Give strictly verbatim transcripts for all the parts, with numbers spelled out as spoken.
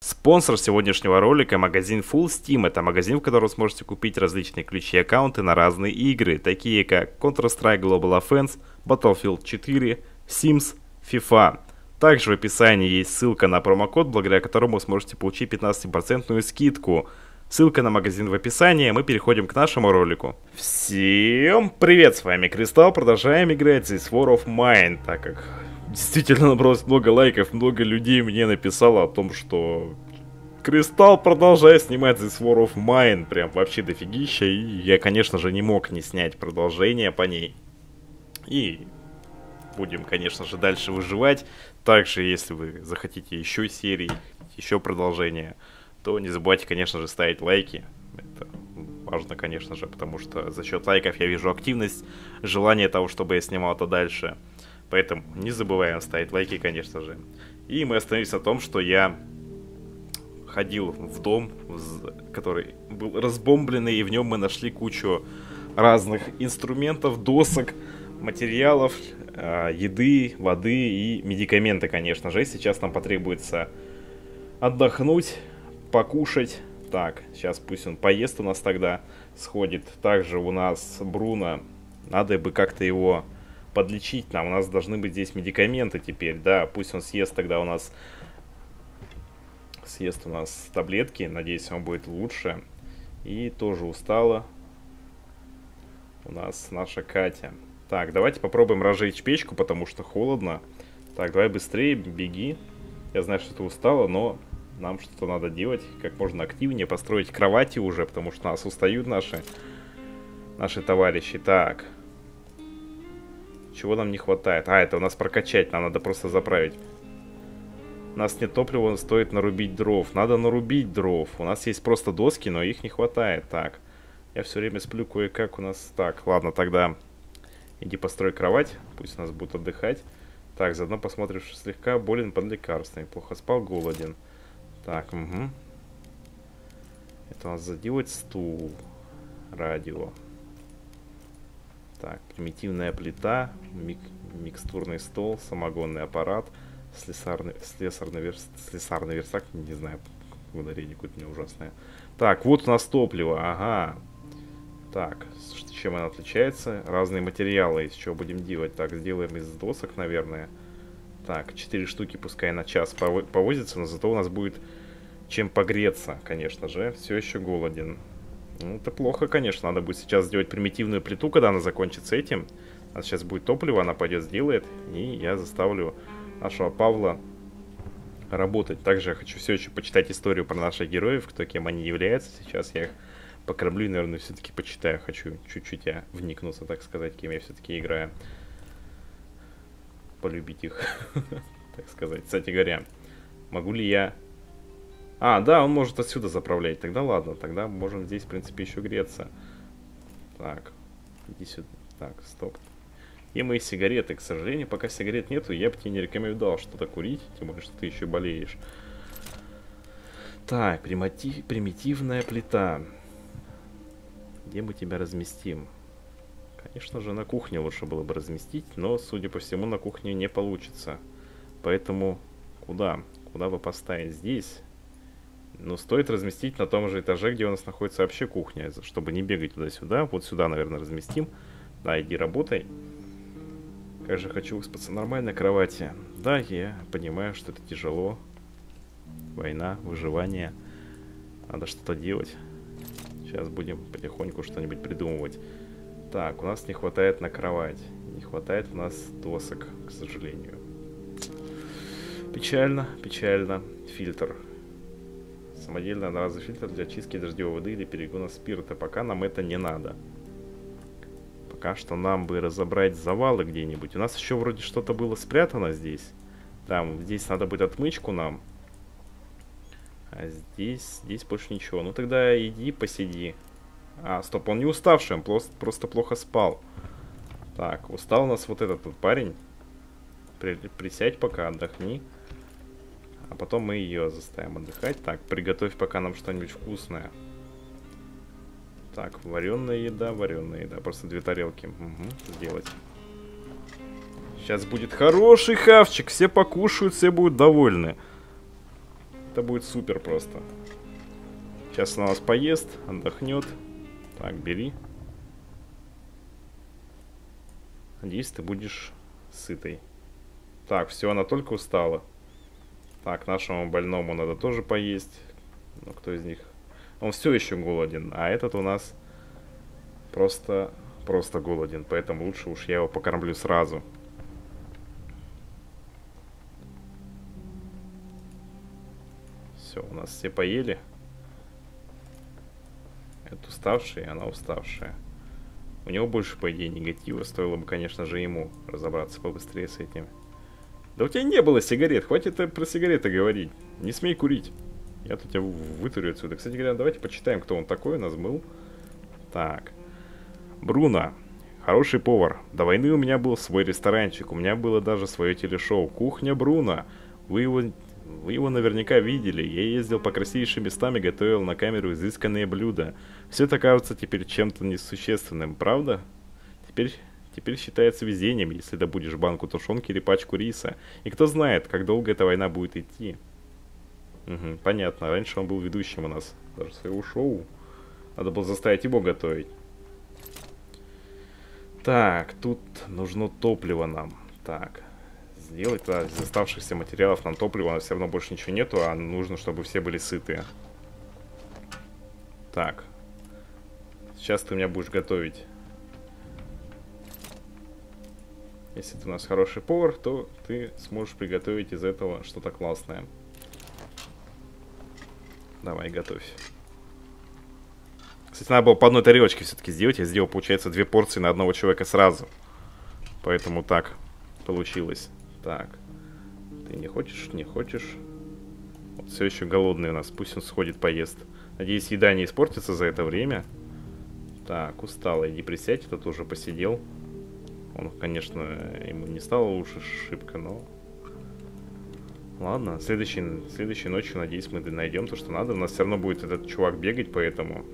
Спонсор сегодняшнего ролика — магазин Full Steam. Это магазин, в котором сможете купить различные ключи и аккаунты на разные игры, такие как Counter-Strike Global Offense, Battlefield четыре, Sims, FIFA. Также в описании есть ссылка на промокод, благодаря которому сможете получить пятнадцать процентов скидку. Ссылка на магазин в описании, мы переходим к нашему ролику. Всем привет, с вами Кристалл, продолжаем играть This War of Mine, так как действительно набралось много лайков, много людей мне написало о том, что Кристалл продолжает снимать This War of Mine, прям вообще дофигища, и я, конечно же, не мог не снять продолжение по ней. И будем, конечно же, дальше выживать. Также, если вы захотите еще серий, еще продолжения, то не забывайте, конечно же, ставить лайки. Это важно, конечно же, потому что за счет лайков я вижу активность, желание того, чтобы я снимал это дальше. Поэтому не забываем ставить лайки, конечно же. И мы остановились на том, что я ходил в дом, который был разбомбленный, и в нем мы нашли кучу разных инструментов, досок, материалов, еды, воды и медикаменты, конечно же. И сейчас нам потребуется отдохнуть, покушать. Так, сейчас пусть он поест у нас тогда, сходит. Также у нас Бруно, надо бы как-то его подлечить нам. У нас должны быть здесь медикаменты теперь, да. Пусть он съест тогда у нас, съест у нас таблетки, надеюсь, он будет лучше. И тоже устала у нас наша Катя. Так, давайте попробуем разжечь печку, потому что холодно. Так, давай быстрее, беги. Я знаю, что ты устала, но нам что-то надо делать, как можно активнее построить кровати уже, потому что нас устают наши, наши товарищи. Так, чего нам не хватает? А, это у нас прокачать, нам надо просто заправить. У нас нет топлива, стоит нарубить дров. Надо нарубить дров. У нас есть просто доски, но их не хватает. Так, я все время сплю кое-как у нас. Так, ладно, тогда иди построй кровать, пусть у нас будут отдыхать. Так, заодно посмотрим, что слегка болен под лекарствами, плохо спал, голоден. Так, угу. Это у нас заделать стул. Радио. Так, примитивная плита, мик микстурный стол, самогонный аппарат, слесарный, слесарный, верс слесарный верстак, не знаю, ударение какое-то не ужасное. Так, вот у нас топливо, ага. Так, чем она отличается? Разные материалы, из чего будем делать. Так, сделаем из досок, наверное. Так, четыре штуки пускай на час повозится, но зато у нас будет чем погреться, конечно же. Все еще голоден. Ну, это плохо, конечно. Надо будет сейчас сделать примитивную плиту, когда она закончится этим. У нас сейчас будет топливо, она пойдет, сделает, и я заставлю нашего Павла работать. Также я хочу все еще почитать историю про наших героев, кто кем они являются. Сейчас я их покормлю, наверное, все-таки почитаю. Хочу чуть-чуть я вникнуться, так сказать, кем я все-таки играю. Полюбить их, так сказать. Кстати говоря, могу ли я... А, да, он может отсюда заправлять. Тогда ладно, тогда можем здесь, в принципе, еще греться. Так, иди сюда. Так, стоп. И мои сигареты, к сожалению, пока сигарет нету, я бы тебе не рекомендовал что-то курить, тем более, что ты еще болеешь. Так, примати... примитивная плита. Где мы тебя разместим? Конечно же, на кухне лучше было бы разместить, но, судя по всему, на кухне не получится. Поэтому куда? Куда бы поставить? Здесь? Но стоит разместить на том же этаже, где у нас находится вообще кухня, чтобы не бегать туда-сюда. Вот сюда, наверное, разместим. Да, иди работай. Как же хочу выспаться нормально на кровати. Да, я понимаю, что это тяжело. Война, выживание. Надо что-то делать. Сейчас будем потихоньку что-нибудь придумывать. Так, у нас не хватает на кровать. Не хватает у нас досок, к сожалению. Печально, печально. Фильтр. Самодельный одноразовый фильтр для чистки дождевой воды или перегона спирта. Пока нам это не надо. Пока что нам бы разобрать завалы где-нибудь. У нас еще вроде что-то было спрятано здесь. Там, здесь надо будет отмычку нам. А здесь, здесь больше ничего. Ну тогда иди посиди. А, стоп, он не уставший, он просто плохо спал. Так, устал у нас вот этот вот парень. При, присядь пока, отдохни. А потом мы ее заставим отдыхать. Так, приготовь пока нам что-нибудь вкусное. Так, вареная еда, вареная еда. Просто две тарелки. Угу, сделать. Сейчас будет хороший хавчик. Все покушают, все будут довольны. Это будет супер просто. Сейчас она нас поест, отдохнет. Так, бери. Надеюсь, ты будешь сытой. Так, все, она только устала. Так, нашему больному надо тоже поесть. Ну, кто из них? Он все еще голоден, а этот у нас просто, просто голоден. Поэтому лучше уж я его покормлю сразу. Все, у нас все поели. Это уставшая, она уставшая. У него больше, по идее, негатива. Стоило бы, конечно же, ему разобраться побыстрее с этим. Да у тебя не было сигарет. Хватит про сигареты говорить. Не смей курить. Я тут тебя вытурю отсюда. Кстати говоря, давайте почитаем, кто он такой. Нас был. Так. Бруно. Хороший повар. До войны у меня был свой ресторанчик. У меня было даже свое телешоу. Кухня Бруно. Вы его... Вы его наверняка видели. Я ездил по красивейшим местам и готовил на камеру изысканные блюда. Все это кажется теперь чем-то несущественным, правда? Теперь, теперь считается везением, если добудешь банку тушенки или пачку риса. И кто знает, как долго эта война будет идти. Угу, понятно. Раньше он был ведущим у нас. Даже своего шоу. Надо было заставить его готовить. Так, тут нужно топливо нам. Так. Сделать, да, из оставшихся материалов нам топливо, у нас все равно больше ничего нету, а нужно, чтобы все были сытые. Так. Сейчас ты меня будешь готовить. Если ты у нас хороший повар, то ты сможешь приготовить из этого что-то классное. Давай, готовь. Кстати, надо было по одной тарелочке все-таки сделать. Я сделал, получается, две порции на одного человека сразу. Поэтому так получилось. Так, ты не хочешь, не хочешь. Вот, все еще голодный у нас, пусть он сходит поест. Надеюсь, еда не испортится за это время. Так, усталый, иди присядь, этот уже посидел. Он, конечно, ему не стало лучше шибко, но... Ладно, следующей, следующей ночью, надеюсь, мы найдем то, что надо. У нас все равно будет этот чувак бегать, поэтому...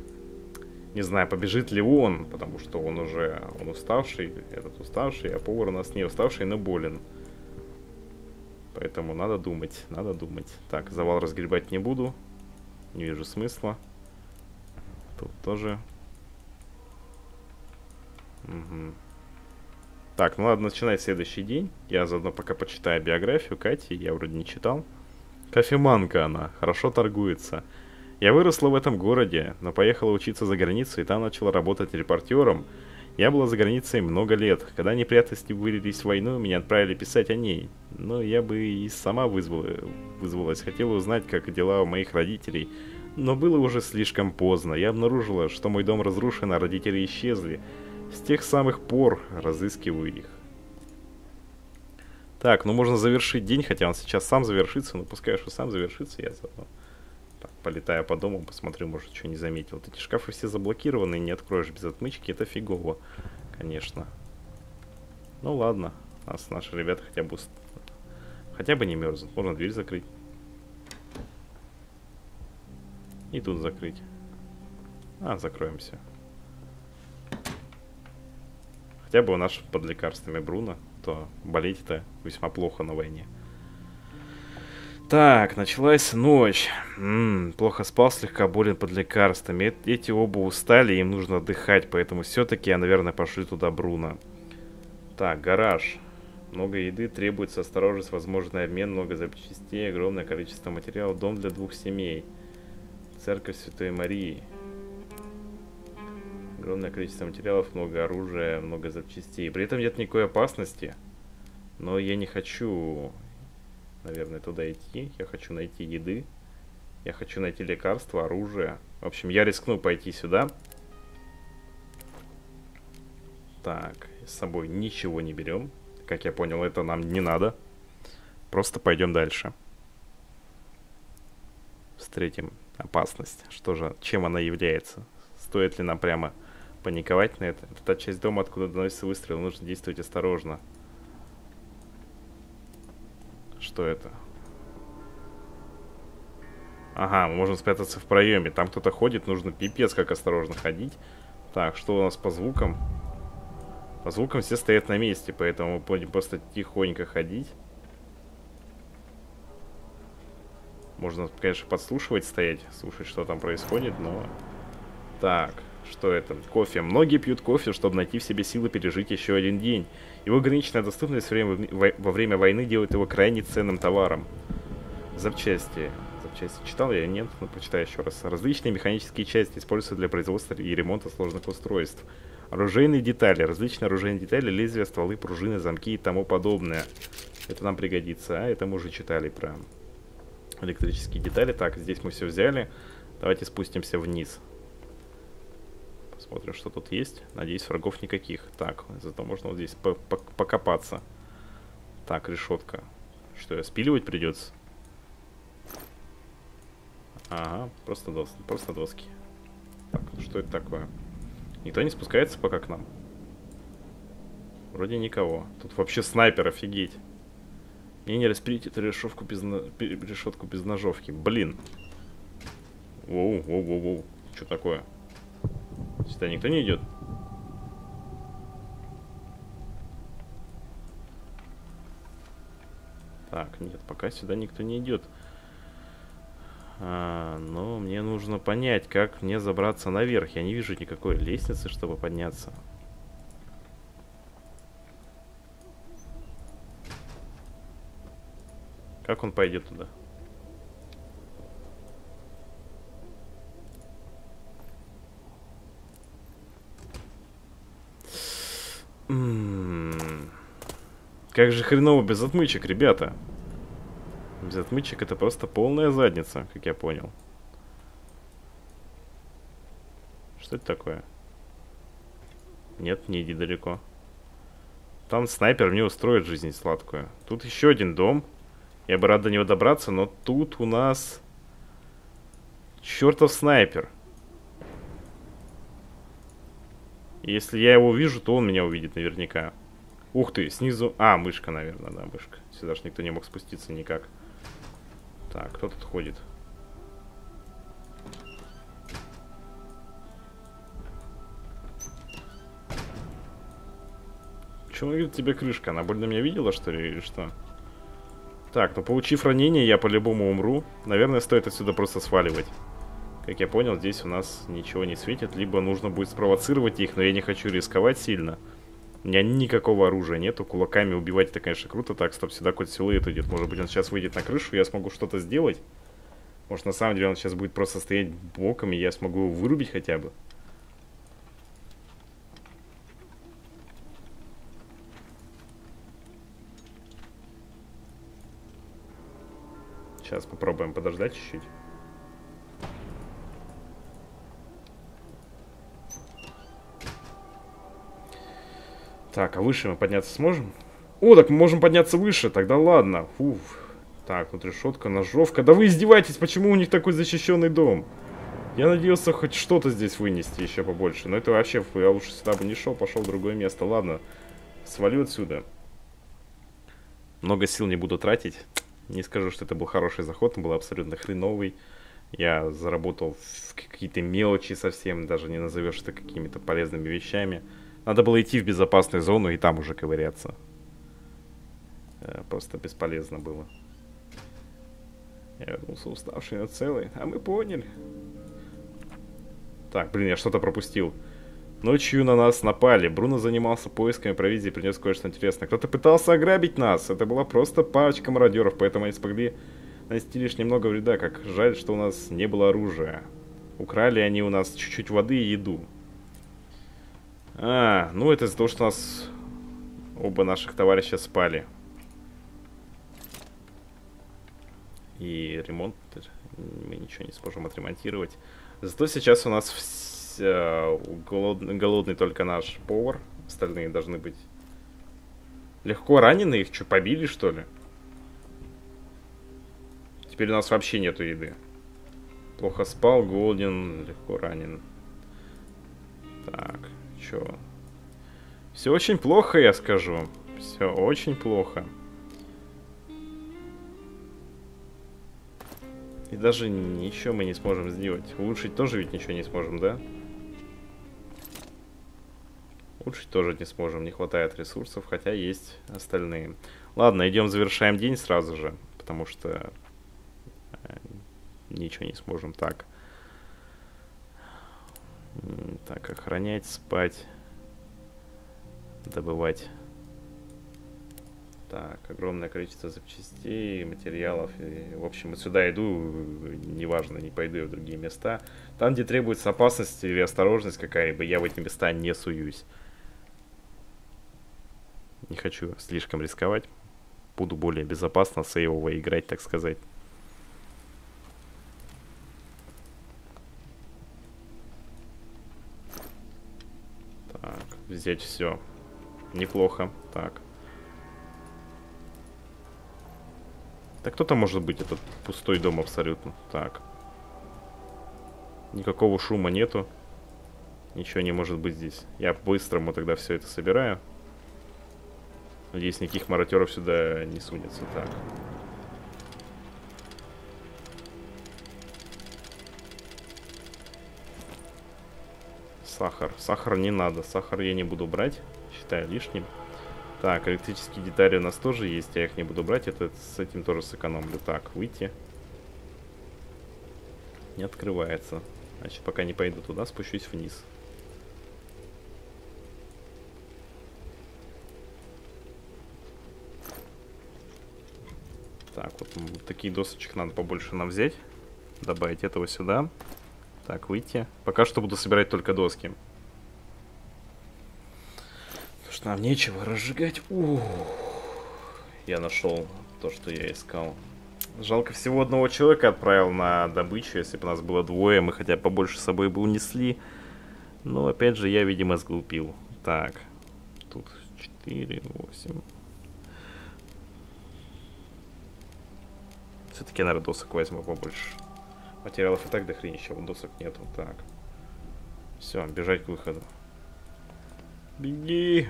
Не знаю, побежит ли он, потому что он уже он уставший, этот уставший, а повар у нас не уставший, но болен. Поэтому надо думать, надо думать. Так, завал разгребать не буду. Не вижу смысла. Тут тоже. Угу. Так, ну ладно, начинать следующий день. Я заодно пока почитаю биографию Кати, я вроде не читал. Кофеманка она, хорошо торгуется. Я выросла в этом городе, но поехала учиться за границу и там начала работать репортером. Я была за границей много лет. Когда неприятности вылились в войну, меня отправили писать о ней. Но я бы и сама вызвала, вызвалась. Хотела узнать, как дела у моих родителей. Но было уже слишком поздно. Я обнаружила, что мой дом разрушен, а родители исчезли. С тех самых пор разыскиваю их. Так, ну можно завершить день, хотя он сейчас сам завершится. Но пускай что сам завершится, я заодно. Так, полетаю по дому, посмотрю, может, что не заметил. Вот эти шкафы все заблокированы, не откроешь без отмычки. Это фигово, конечно. Ну ладно, нас наши ребята хотя бы хотя бы не мерзнут. Можно дверь закрыть. И тут закрыть. А, закроемся. Хотя бы у нас под лекарствами Бруно, то болеть это весьма плохо на войне. Так, началась ночь. М-м, плохо спал, слегка болен, под лекарствами. Э- эти оба устали, им нужно отдыхать, поэтому все-таки я, наверное, пошлю туда Бруно. Так, гараж. Много еды, требуется осторожность, возможный обмен, много запчастей, огромное количество материалов. Дом для двух семей. Церковь Святой Марии. Огромное количество материалов, много оружия, много запчастей. При этом нет никакой опасности. Но я не хочу... Наверное, туда идти. Я хочу найти еды. Я хочу найти лекарства, оружие. В общем, я рискну пойти сюда. Так, с собой ничего не берем. Как я понял, это нам не надо. Просто пойдем дальше. Встретим опасность. Что же, чем она является? Стоит ли нам прямо паниковать на это? Это та часть дома, откуда доносится выстрел. Нужно действовать осторожно. Что это? Ага, можно спрятаться в проеме. Там кто-то ходит, нужно пипец как осторожно ходить. Так, что у нас по звукам? По звукам все стоят на месте, поэтому мы будем просто тихонько ходить. Можно, конечно, подслушивать, стоять, слушать, что там происходит, но... Так, что это? Кофе. Многие пьют кофе, чтобы найти в себе силы пережить еще один день. Его ограниченная доступность во время войны делает его крайне ценным товаром. Запчасти. Запчасти читал я? Нет, но прочитаю еще раз. Различные механические части используются для производства и ремонта сложных устройств. Оружейные детали. Различные оружейные детали, лезвия, стволы, пружины, замки и тому подобное. Это нам пригодится. А это мы уже читали про электрические детали. Так, здесь мы все взяли. Давайте спустимся вниз. Посмотрим, что тут есть. Надеюсь, врагов никаких. Так, зато можно вот здесь покопаться. Так, решетка. Что, спиливать придется? Ага, просто доски. Просто доски. Так, что это такое? Никто не спускается пока к нам? Вроде никого. Тут вообще снайпер, офигеть. Мне не распилить эту решетку без, на... решетку без ножовки. Блин. Воу, воу, воу, воу. Что такое? Сюда никто не идет? Так, нет, пока сюда никто не идет. А, но мне нужно понять, как мне забраться наверх. Я не вижу никакой лестницы, чтобы подняться. Как он пойдет туда? М-м-м. Как же хреново без отмычек, ребята. Без отмычек это просто полная задница, как я понял. Что это такое? Нет, не иди далеко. Там снайпер мне устроит жизнь сладкую. Тут еще один дом. Я бы рад до него добраться, но тут у нас... Чертов снайпер. Если я его увижу, то он меня увидит наверняка. Ух ты, снизу... А, мышка, наверное, да, мышка. Сюда же никто не мог спуститься никак. Так, кто тут ходит? Чего говорит тебе крышка? Она больно меня видела, что ли, или что? Так, ну получив ранение, я по-любому умру. Наверное, стоит отсюда просто сваливать. Как я понял, здесь у нас ничего не светит. Либо нужно будет спровоцировать их, но я не хочу рисковать сильно. У меня никакого оружия нету. Кулаками убивать это, конечно, круто. Так, стоп, сюда какой-то силуэт идет. Может быть, он сейчас выйдет на крышу, я смогу что-то сделать. Может, на самом деле он сейчас будет просто стоять боком, и я смогу его вырубить хотя бы. Сейчас попробуем подождать чуть-чуть. Так, а выше мы подняться сможем? О, так мы можем подняться выше, тогда ладно. Уф. Так, тут решетка, ножовка. Да вы издеваетесь, почему у них такой защищенный дом? Я надеялся хоть что-то здесь вынести еще побольше. Но это вообще, я лучше сюда бы не шел, пошел в другое место. Ладно, свалю отсюда. Много сил не буду тратить. Не скажу, что это был хороший заход, он был абсолютно хреновый. Я заработал какие-то мелочи совсем, даже не назовешь это какими-то полезными вещами. Надо было идти в безопасную зону и там уже ковыряться. Просто бесполезно было. Я вернулся уставший, но целый. А мы поняли. Так, блин, я что-то пропустил. Ночью на нас напали. Бруно занимался поисками провизии и принес кое-что интересное. Кто-то пытался ограбить нас. Это была просто парочка мародеров, поэтому они смогли нанести лишь немного вреда. Как жаль, что у нас не было оружия. Украли они у нас чуть-чуть воды и еду. А, ну это из-за того, что у нас оба наших товарища спали. И ремонт мы ничего не сможем отремонтировать. Зато сейчас у нас вся... голодный, голодный только наш повар. Остальные должны быть легко ранены. Их что, побили, что ли? Теперь у нас вообще нету еды. Плохо спал, голоден, легко ранен. Так... Чё? Все очень плохо, я скажу. Все очень плохо. И даже ничего мы не сможем сделать. Улучшить тоже ведь ничего не сможем, да? Улучшить тоже не сможем. Не хватает ресурсов, хотя есть остальные. Ладно, идем, завершаем день сразу же. Потому что ничего не сможем. Так. Так, охранять, спать, добывать. Так, огромное количество запчастей, материалов. И, в общем, сюда иду, неважно, не пойду я в другие места. Там, где требуется опасность или осторожность какая-либо, я в эти места не суюсь. Не хочу слишком рисковать. Буду более безопасно, сейвово играть, так сказать. Так, взять все. Неплохо. Так. Так кто-то может быть, этот пустой дом абсолютно. Так. Никакого шума нету. Ничего не может быть здесь. Я по-быстрому тогда все это собираю. Надеюсь, никаких мародеров сюда не сунется. Так. Сахар. Сахар не надо. Сахар я не буду брать. Считаю лишним. Так, электрические детали у нас тоже есть, я их не буду брать, это с этим тоже сэкономлю. Так, выйти. Не открывается. Значит, пока не пойду туда, спущусь вниз. Так, вот, вот такие досочек надо побольше нам взять. Добавить этого сюда. Так, выйти. Пока что буду собирать только доски. Нам нечего разжигать. Ух. Я нашел то, что я искал. Жалко, всего одного человека отправил на добычу. Если бы нас было двое, мы хотя бы побольше с собой бы унесли. Но опять же, я, видимо, сглупил. Так. Тут четыре, восемь. Все-таки, наверное, досок возьму побольше. Материалов и так до хренища, досок нету. Так. Все, бежать к выходу. Беги!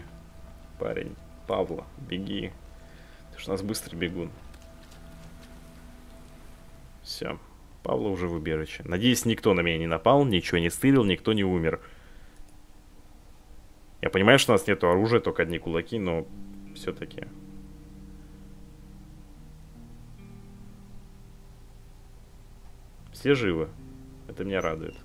Парень, Павла, беги. Ты ж у нас быстрый бегун. Все. Павла уже в убежище. Надеюсь, никто на меня не напал, ничего не стырил, никто не умер. Я понимаю, что у нас нету оружия, только одни кулаки, но все-таки. Все живы. Это меня радует.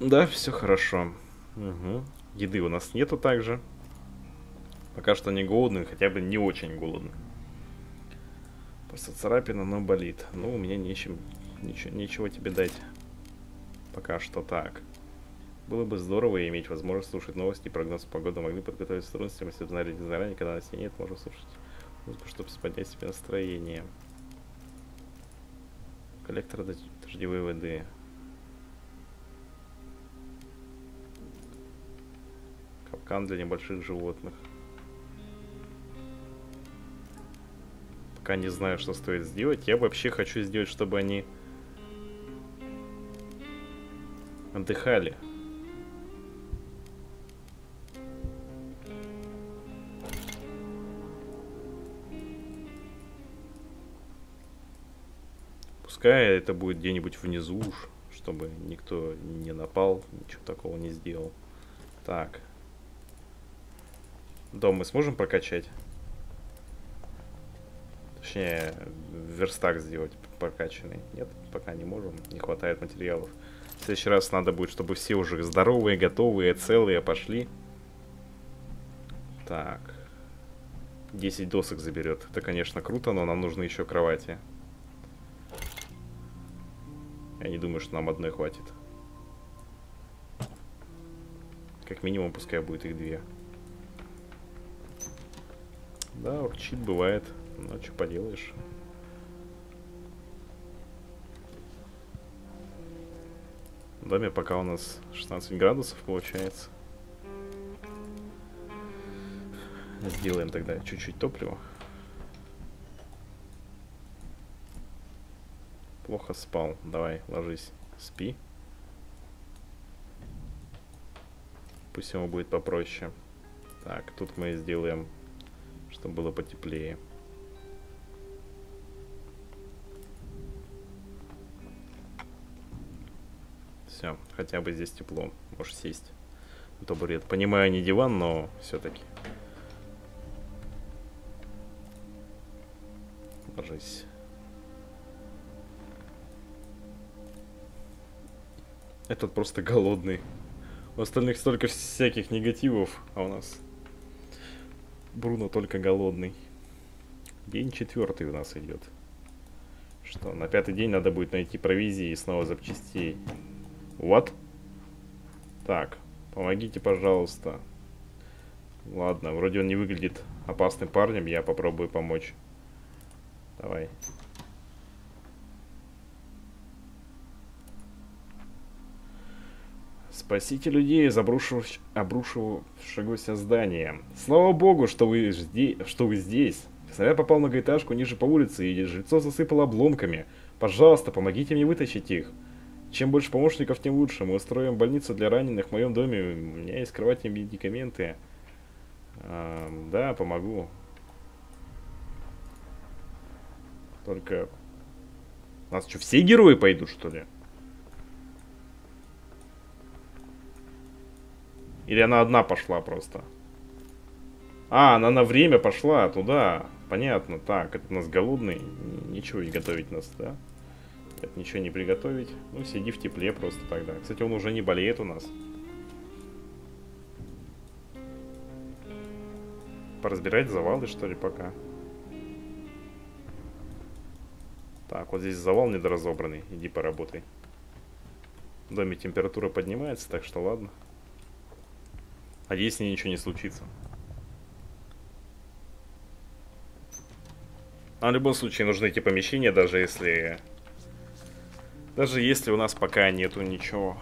Да, все хорошо. Угу. Еды у нас нету также. Пока что не голодны, хотя бы не очень голодны. Просто царапина, но болит. Ну, у меня нечем, ничего, ничего тебе дать. Пока что так. Было бы здорово иметь возможность слушать новости и прогноз погоды. Могли подготовиться к трудностям, если бы знали заранее, когда нас нет, можно слушать музыку, чтобы поднять себе настроение. Коллектор дождевой воды. Капкан для небольших животных. Пока не знаю, что стоит сделать. Я вообще хочу сделать, чтобы они отдыхали. Пускай это будет где-нибудь внизу уж, чтобы никто не напал, ничего такого не сделал. Так. Дом мы сможем прокачать? Точнее, верстак сделать прокачанный. Нет, пока не можем, не хватает материалов. В следующий раз надо будет, чтобы все уже здоровые, готовые, целые пошли. Так. десять досок заберет. Это, конечно, круто, но нам нужны еще кровати. Я не думаю, что нам одной хватит. Как минимум, пускай будет их две. Да, урчит, бывает. Но что поделаешь. В доме пока у нас шестнадцать градусов получается. Сделаем тогда чуть-чуть топлива. Плохо спал. Давай, ложись. Спи. Пусть ему будет попроще. Так, тут мы сделаем, чтобы было потеплее. Все, хотя бы здесь тепло. Можешь сесть. Это бред. Понимаю, не диван, но все-таки. Держись. Этот просто голодный. У остальных столько всяких негативов, а у нас Бруно только голодный. День четвертый у нас идет. Что, на пятый день надо будет найти провизии и снова запчастей. Вот. Так, помогите, пожалуйста. Ладно, вроде он не выглядит опасным парнем, я попробую помочь. Давай. Спасите людей из обрушившегося здания. Слава богу, что вы, жди... что вы здесь. Снаряд попал на многоэтажку ниже по улице, и жильцов засыпало обломками. Пожалуйста, помогите мне вытащить их. Чем больше помощников, тем лучше. Мы устроим больницу для раненых в моем доме. У меня есть кровать и медикаменты. А, да, помогу. Только... У нас что, все герои пойдут, что ли? Или она одна пошла просто? А, она на время пошла туда. Понятно. Так, это у нас голодный. Ничего не готовить нас, да? Это ничего не приготовить. Ну, сиди в тепле просто тогда. Кстати, он уже не болеет у нас. Поразбирать завалы, что ли, пока? Так, вот здесь завал недоразобранный. Иди поработай. В доме температура поднимается, так что ладно. Надеюсь, с ней ничего не случится. А в любом случае нужны эти помещения, даже если... Даже если у нас пока нету ничего,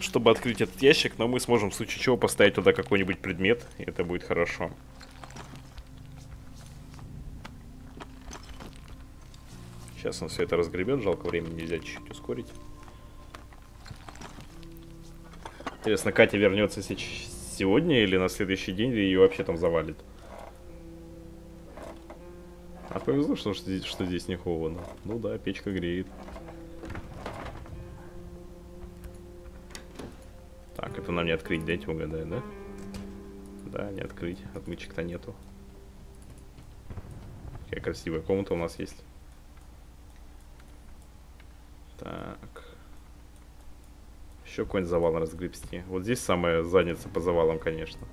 чтобы открыть этот ящик, но мы сможем в случае чего поставить туда какой-нибудь предмет, и это будет хорошо. Сейчас он все это разгребет, жалко, времени нельзя чуть-чуть ускорить. Интересно, Катя вернется сегодня или на следующий день, или ее вообще там завалит. А повезло, что, что, здесь, что здесь не холодно. Ну да, печка греет. Так, это нам не открыть, дайте угадаю, да? Да, не открыть. Отмычек-то нету. Какая красивая комната у нас есть. Так. Еще какой-нибудь завал разгребсти. Вот здесь самая задница по завалам, конечно.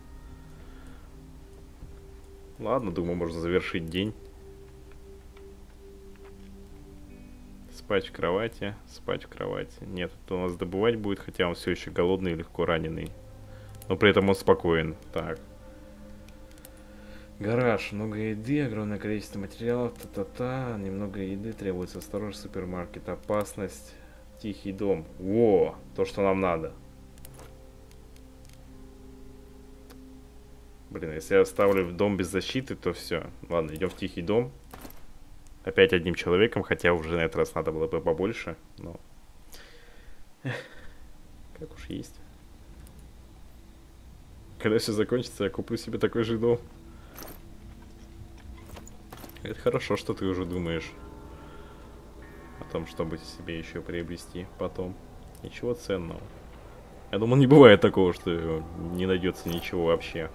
Ладно, думаю, можно завершить день. Спать в кровати, спать в кровати. Нет, это у нас добывать будет, хотя он все еще голодный и легко раненый. Но при этом он спокоен. Так. Гараж. Много еды, огромное количество материалов. Та-та-та. Немного еды требуется. Осторожно, супермаркет. Опасность. Тихий дом. Во! То, что нам надо. Блин, если я оставлю дом без защиты, то все. Ладно, идем в тихий дом. Опять одним человеком, хотя уже на этот раз надо было бы побольше, но... Как уж есть. Когда все закончится, я куплю себе такой же дом. Это хорошо, что ты уже думаешь о том, чтобы себе еще приобрести потом. Ничего ценного. Я думал, не бывает такого, что не найдется ничего вообще.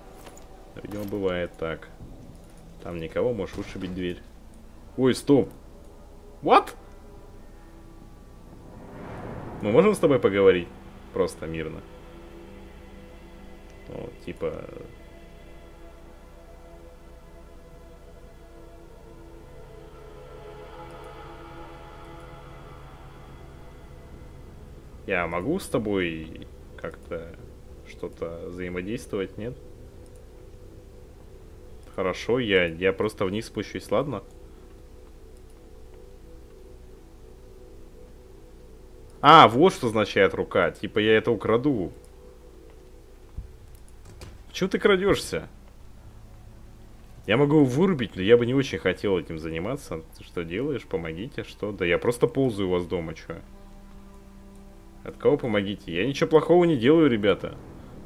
Но, видимо, бывает так. Там никого, можешь вышибить дверь. Ой, стоп. What? Мы можем с тобой поговорить? Просто мирно. Ну, типа... Я могу с тобой как-то что-то взаимодействовать, нет? Хорошо, я, я просто вниз спущусь, ладно? А, вот что означает рука. Типа я это украду. Чего ты крадешься? Я могу вырубить, но я бы не очень хотел этим заниматься. Ты что делаешь? Помогите, что? Да я просто ползаю у вас дома, что? От кого помогите? Я ничего плохого не делаю, ребята.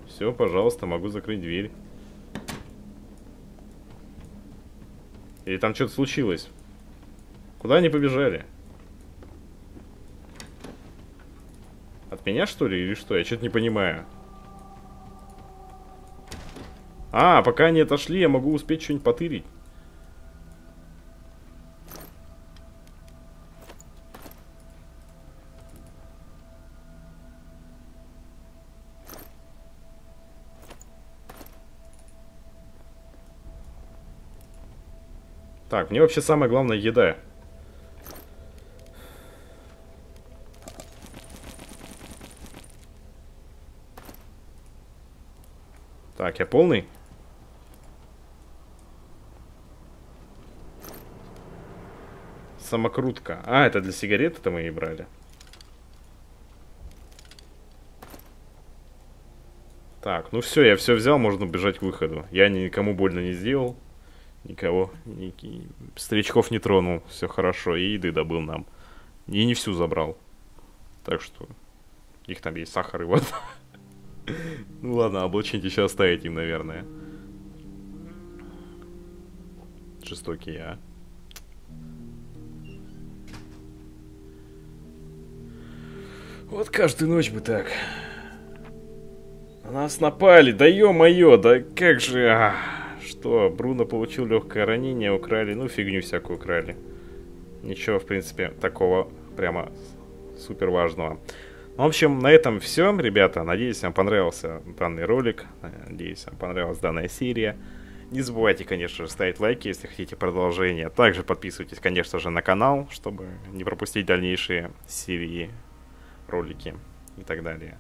Все, пожалуйста, могу закрыть дверь. Или там что-то случилось? Куда они побежали? От меня, что ли, или что? Я что-то не понимаю. А, пока они отошли, я могу успеть что-нибудь потырить. Так, мне вообще самое главное еда. Так, я полный? Самокрутка. А, это для сигарет-то мы и брали. Так, ну все, я все взял, можно бежать к выходу. Я никому больно не сделал. Никого, ни, старичков не тронул. Все хорошо, и еды добыл нам. И не всю забрал. Так что, их там есть сахар и вода. Ну ладно, облачники еще оставить им, наверное. Жестокие, а? Вот каждую ночь бы так. На нас напали, да ё-моё, да как же, а, что, Бруно получил легкое ранение, украли, ну фигню всякую украли. Ничего, в принципе, такого прямо супер важного. В общем, на этом все, ребята, надеюсь, вам понравился данный ролик, надеюсь, вам понравилась данная серия. Не забывайте, конечно же, ставить лайки, если хотите продолжения. Также подписывайтесь, конечно же, на канал, чтобы не пропустить дальнейшие серии, ролики и так далее.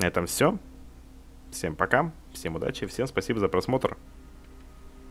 На этом все. Всем пока, всем удачи, всем спасибо за просмотр.